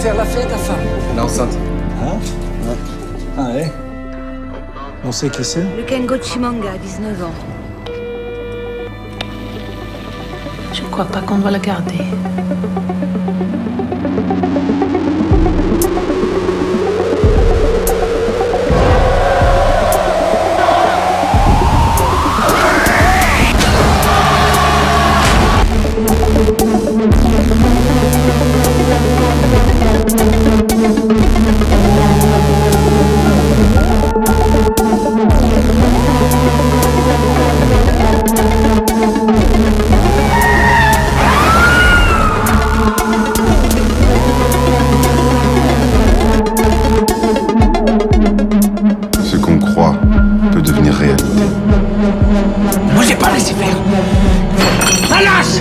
faire la fête, ta femme. Elle est enceinte. Hein? Ouais. Ah ouais. On sait qui c'est? Le Kengo Chimanga, 19 ans. Je crois pas qu'on doit la garder. Moi, j'ai pas laissé faire. Lâche!